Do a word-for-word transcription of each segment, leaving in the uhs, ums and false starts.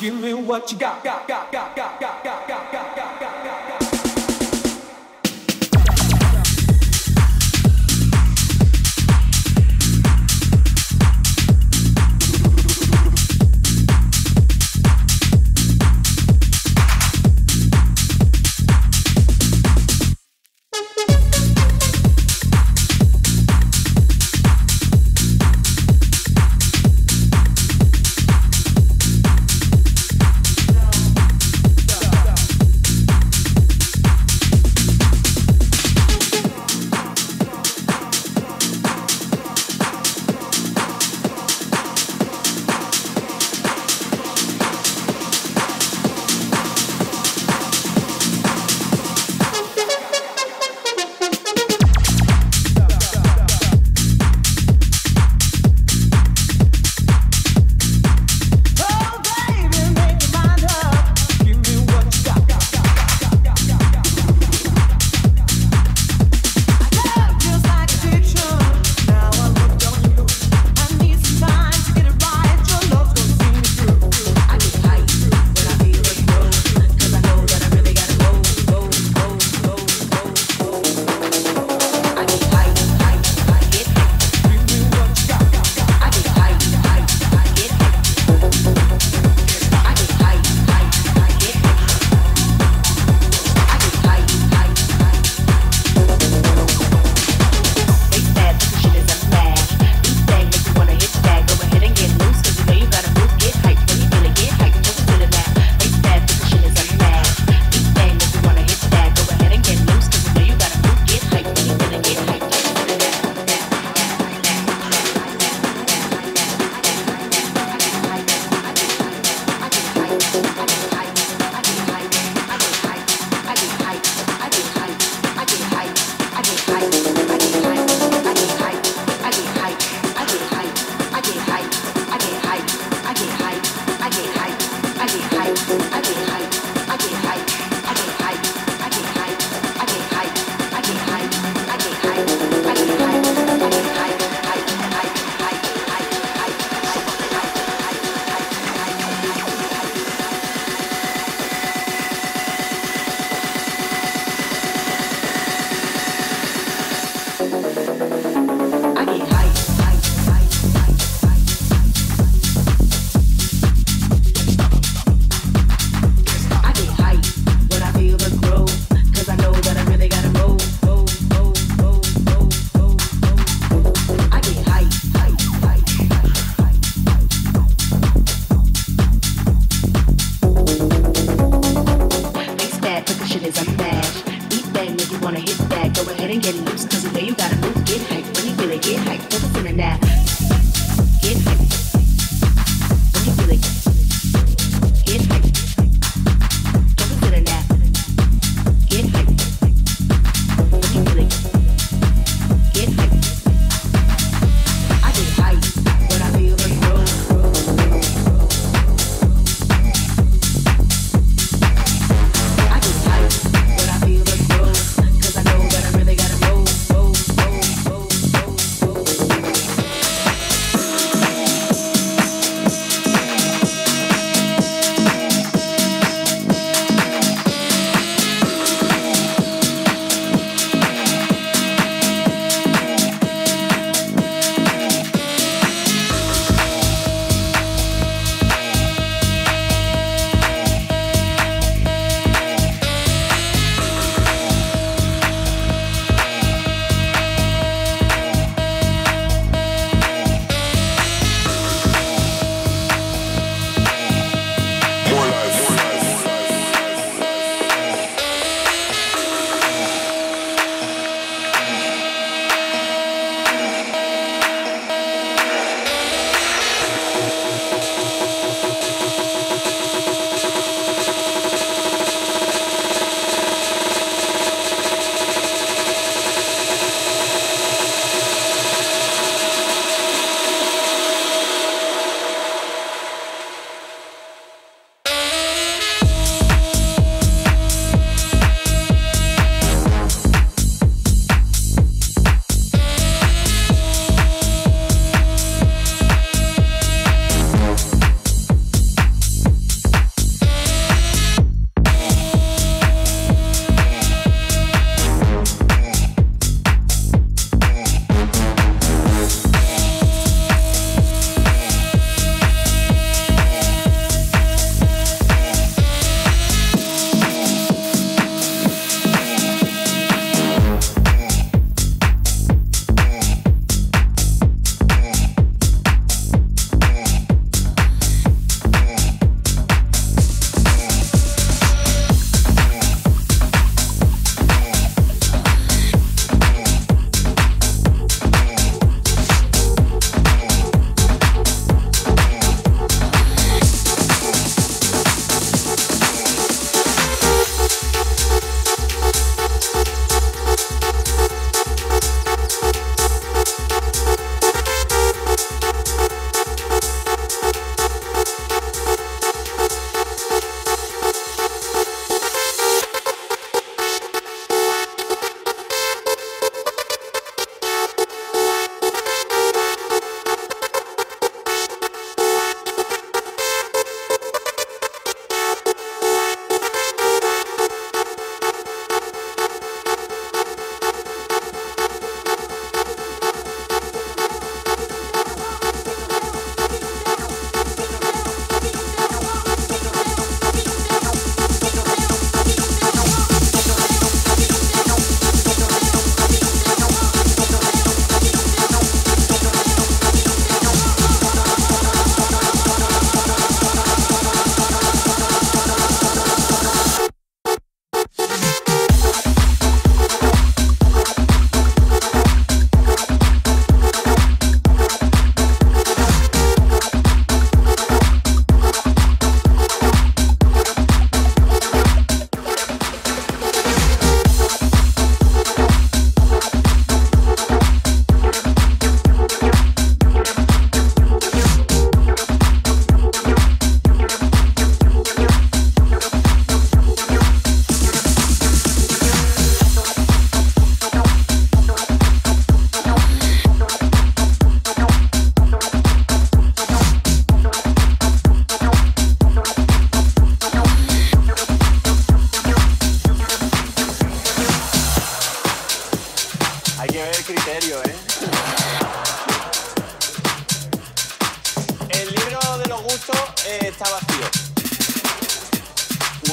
Give me what you got, got, got, got, got, got, got, got, got, got, got, got.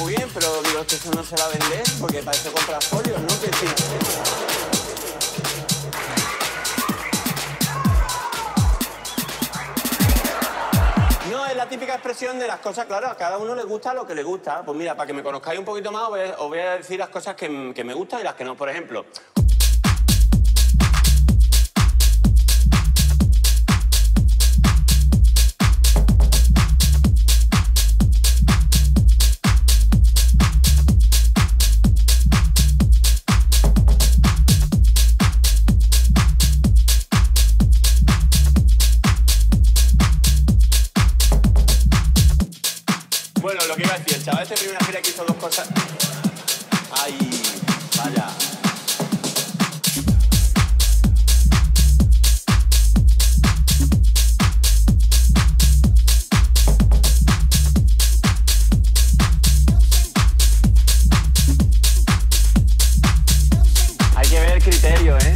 muy bien, pero digo, es que eso no se va a vender porque para eso compras folios, ¿no? Que sí. No, es la típica expresión de las cosas, claro, a cada uno le gusta lo que le gusta. Pues mira, para que me conozcáis un poquito más, os voy a decir las cosas que, que me gustan y las que no. Por ejemplo... Bueno, lo que iba a decir, el chaval este primera gira que hizo dos cosas... ¡Ay, vaya! Hay que ver el criterio, ¿eh?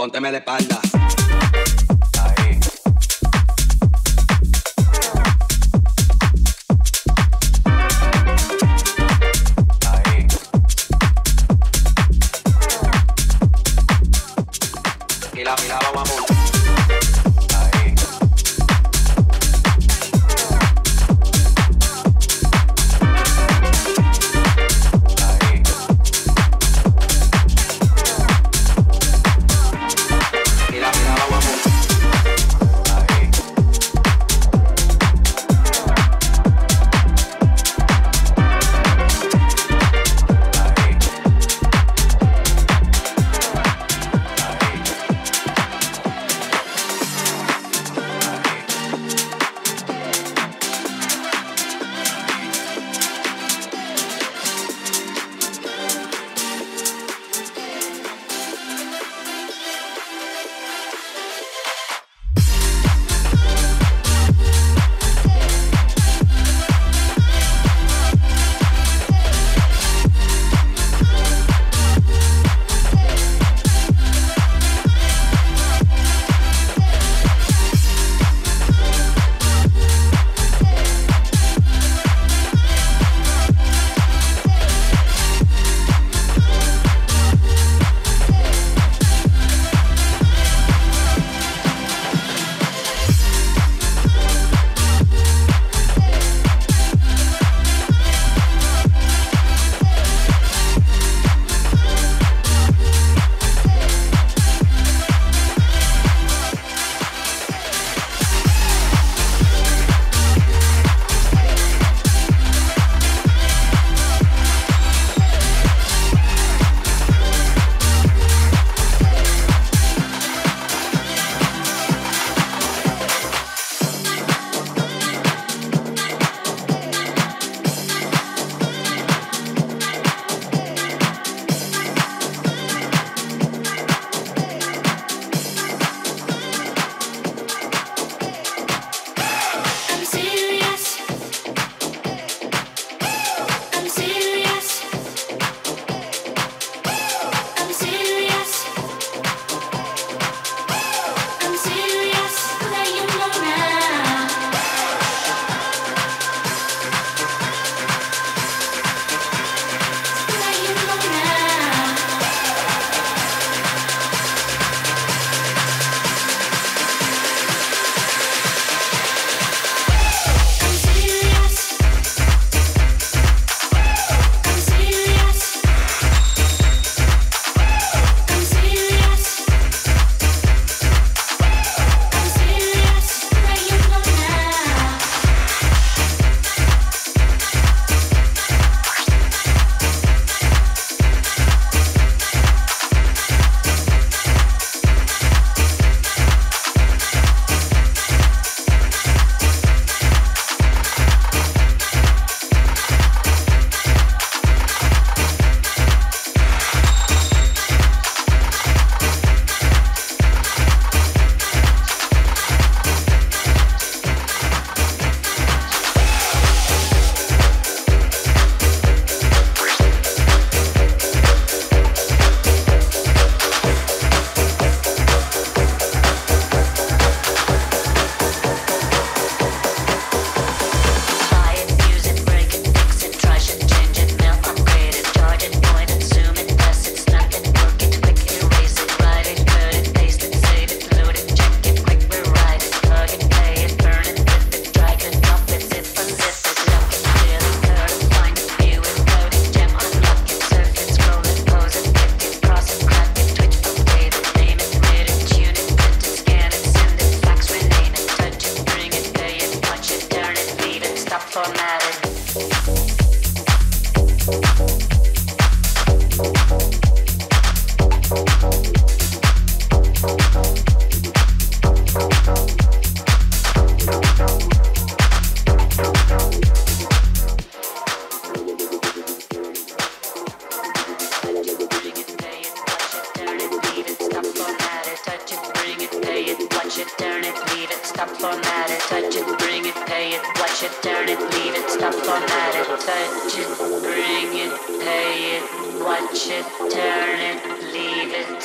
pónteme de espalda.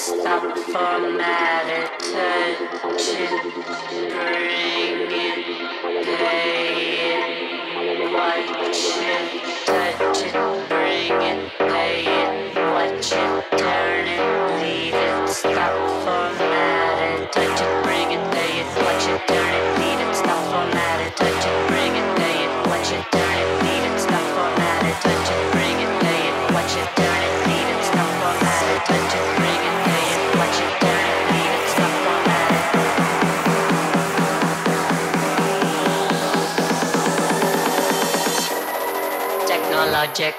stop for matter, touching, bringing, paying, watching, touching, bringing, paying, watching, turning, leaving, stop for matter, touching, bringing, paying, watching, turning, leaving, stop for matter, touching, bringing, paying, watching, turning, leaving, stop for matter, touching, bringing, paying, watching, turning, leaving, stop for matter, touching, bringing. Technologic.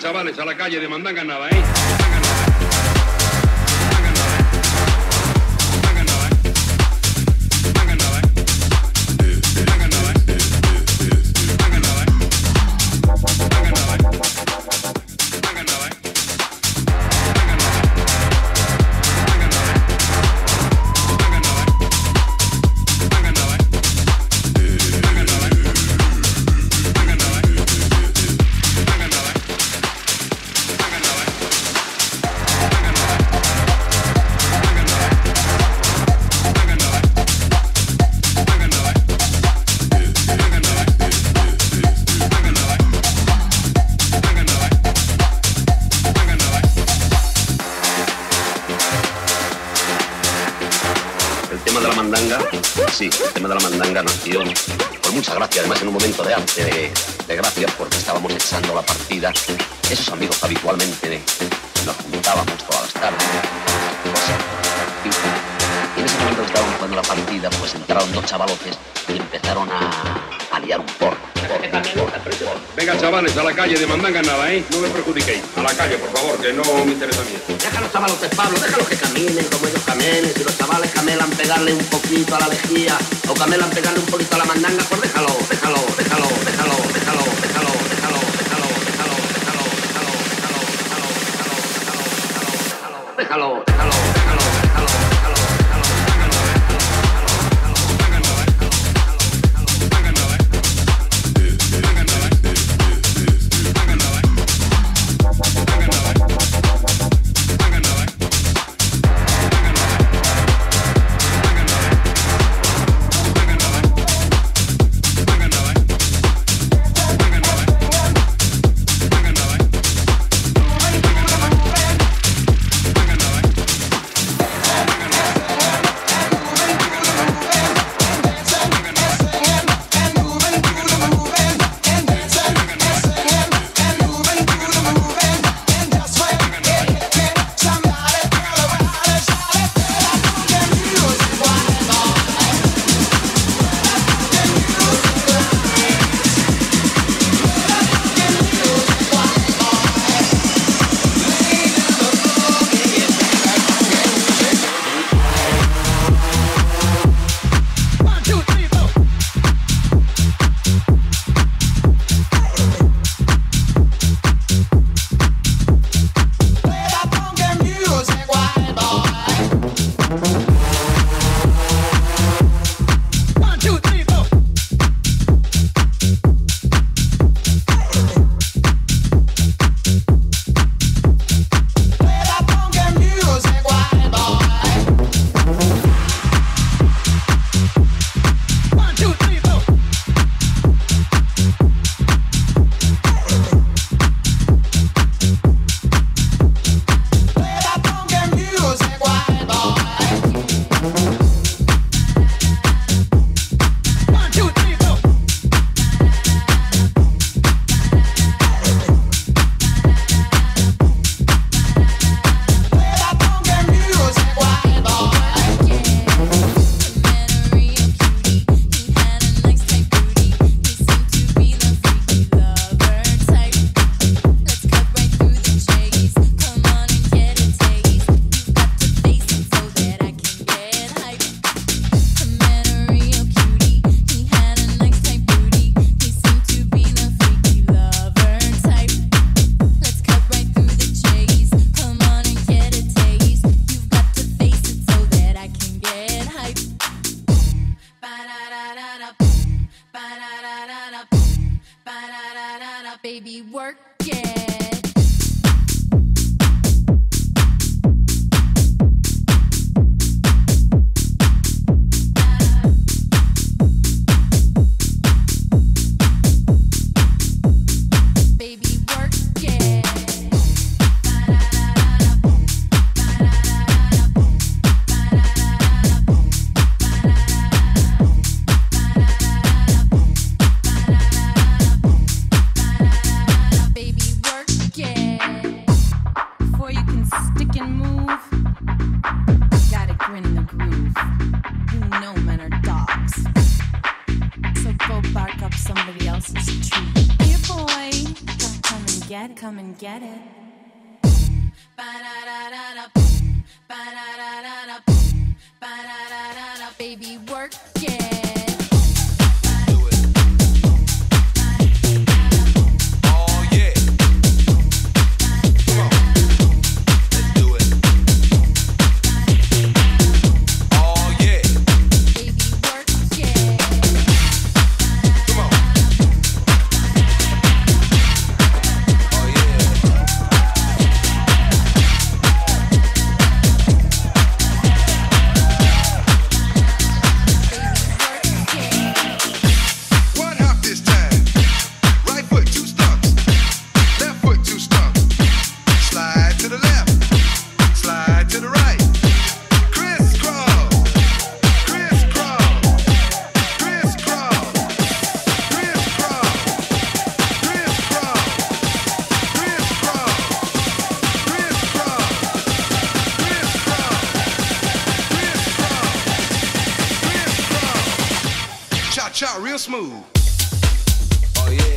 Chavales, a la calle de Mandanga nada, ¿eh? Sí, el tema de la mandanga nos dio por mucha gracia, además en un momento de arte, de, de gracia, porque estábamos echando la partida. Esos amigos que habitualmente nos juntábamos todas las tardes, y en ese momento que estábamos jugando la partida, pues entraron dos chavalotes y empezaron a, a liar un porro. Venga, chavales, a la calle de mandanga nada, ¿eh? No me perjudiquéis. A la calle, por favor, que no me interesa a mí. Déjalos, chavalotes, Pablo, déjalos que caminen como ellos caminen. Si los chavales camelan pegarle un poquito a la vejiga o camelan pegarle un poquito a la mandanga, pues déjalo, déjalo, déjalo, déjalo, déjalo, déjalo, déjalo, déjalo, déjalo, déjalo, déjalo, déjalo, déjalo, déjalo, déjalo, déjalo, déjalo, déjalo, déjalo. come and get it. Baby, work it. Real smooth. Oh yeah.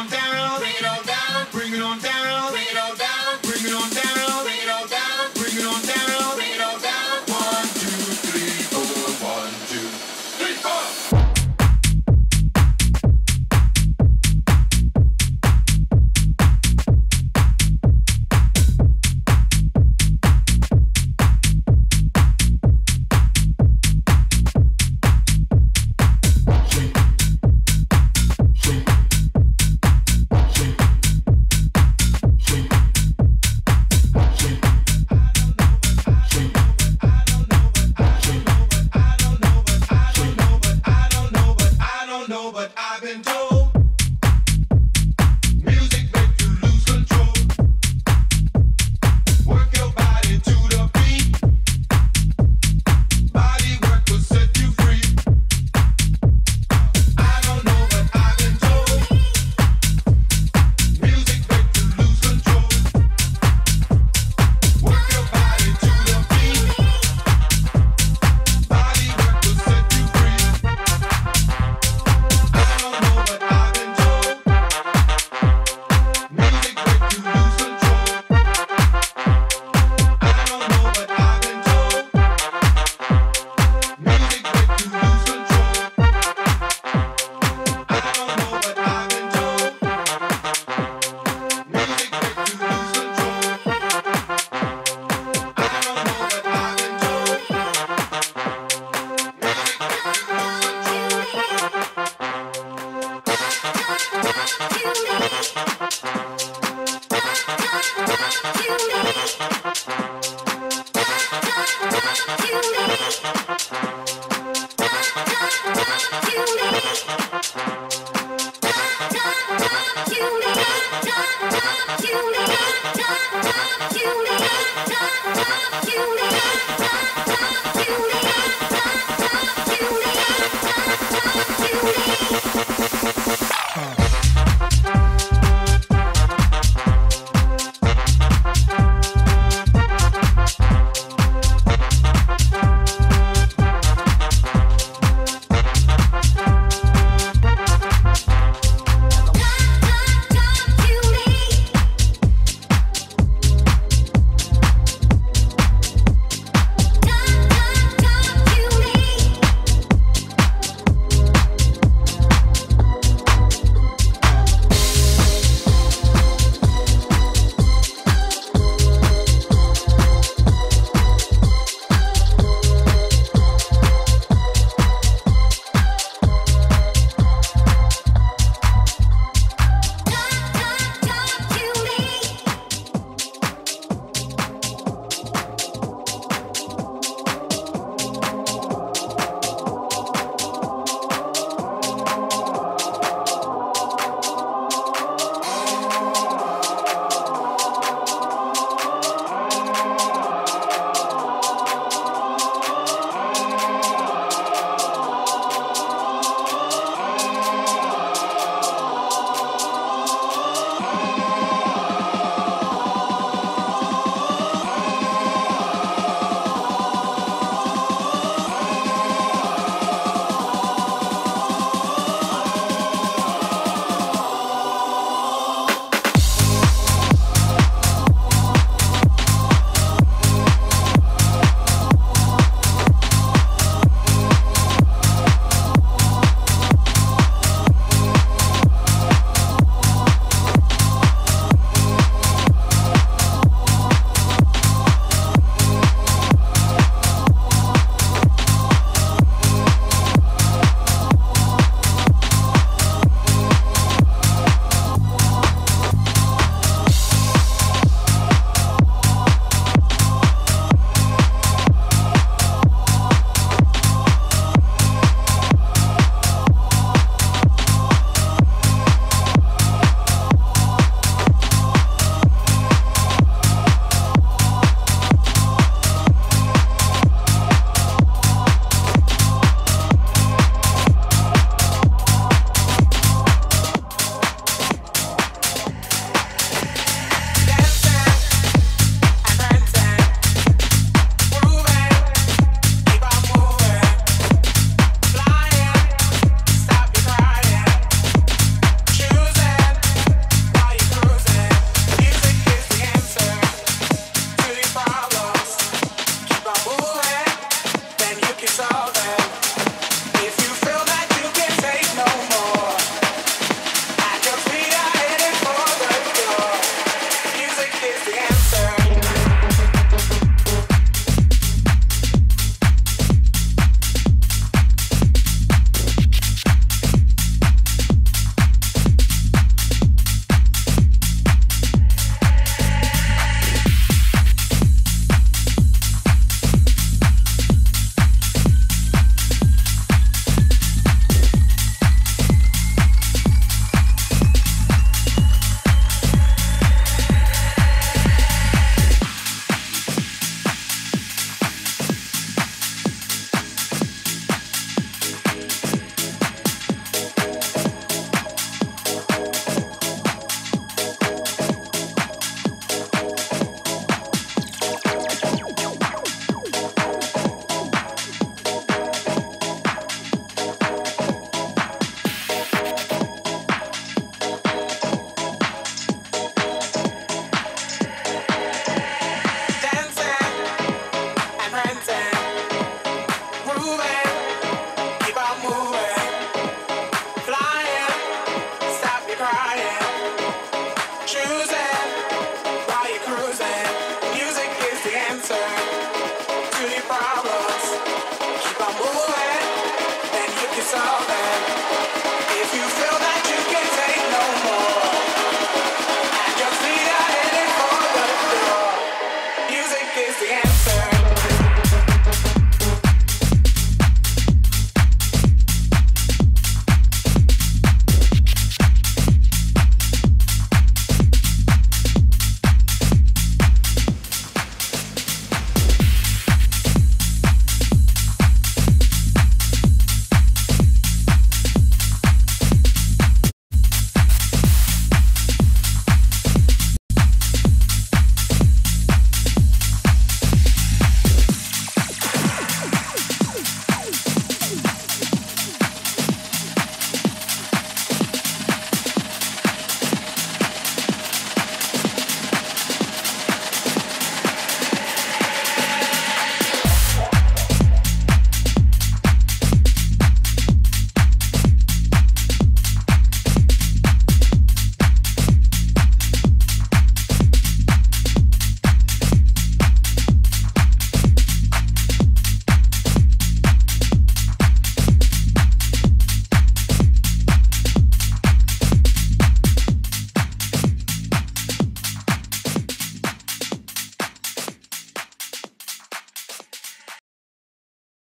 on down, bring it on down, bring it on down, bring it on down, bring it on down, bring it on down, bring it on down, bring it on down. One, two, three, four, one, two, three, four. No, but I've been told.